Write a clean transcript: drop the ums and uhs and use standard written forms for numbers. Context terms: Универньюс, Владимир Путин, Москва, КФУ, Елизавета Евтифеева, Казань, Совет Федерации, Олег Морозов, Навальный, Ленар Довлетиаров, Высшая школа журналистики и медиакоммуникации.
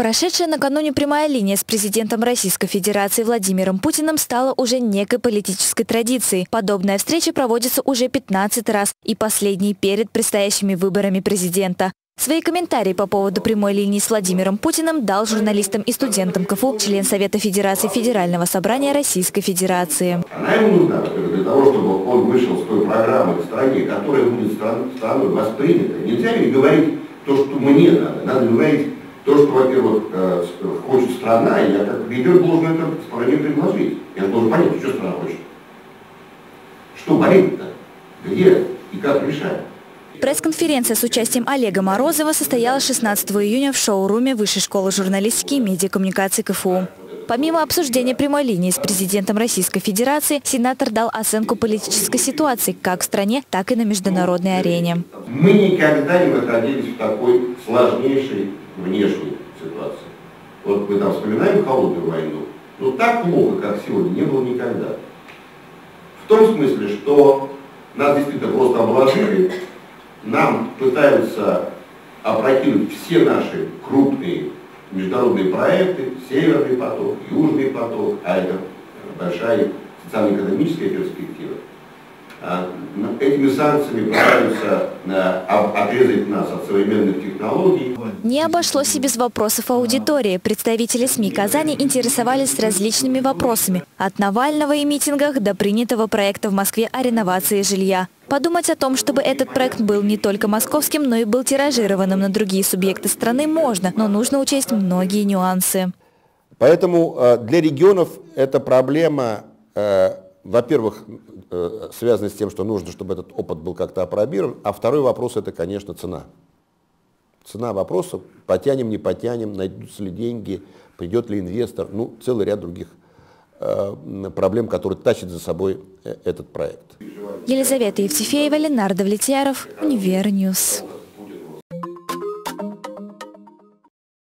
Прошедшая накануне прямая линия с президентом Российской Федерации Владимиром Путиным стала уже некой политической традицией. Подобная встреча проводится уже 15 раз и последней перед предстоящими выборами президента. Свои комментарии по поводу прямой линии с Владимиром Путиным дал журналистам и студентам КФУ член Совета Федерации Федерального собрания Российской Федерации. Она ему нужна для того, чтобы он вышел с той программы в стране, которая будет страной воспринята. Нельзя ведь говорить то, что мне надо. Надо говорить то, что, во-первых, хочет страна, и я как лидер должен это стране предложить. Я должен понять, что страна хочет. Что болит-то? Где и как решать? Пресс-конференция с участием Олега Морозова состоялась 16 июня в шоу-руме Высшей школы журналистики и медиакоммуникации КФУ. Помимо обсуждения прямой линии с президентом Российской Федерации, сенатор дал оценку политической ситуации как в стране, так и на международной арене. Мы никогда не находились в такой сложнейшей внешней ситуации. Вот мы там вспоминаем холодную войну, но так плохо, как сегодня, не было никогда. В том смысле, что нас действительно просто обложили. Нам пытаются опрокинуть все наши крупные международные проекты, Северный поток, Южный поток, а это большая социально-экономическая перспектива. Этими санкциями пытаются отрезать нас от современных технологий. Не обошлось и без вопросов аудитории. Представители СМИ Казани интересовались различными вопросами. От Навального и митингах до принятого проекта в Москве о реновации жилья. Подумать о том, чтобы этот проект был не только московским, но и был тиражированным на другие субъекты страны можно, но нужно учесть многие нюансы. Поэтому для регионов эта проблема, во-первых, связано с тем, что нужно, чтобы этот опыт был как-то опробирован. А второй вопрос – это, конечно, цена. Цена вопроса – потянем, не потянем, найдутся ли деньги, придет ли инвестор. Ну, целый ряд других проблем, которые тащит за собой этот проект. Елизавета Евтифеева, Ленар Довлетиаров, Универньюс.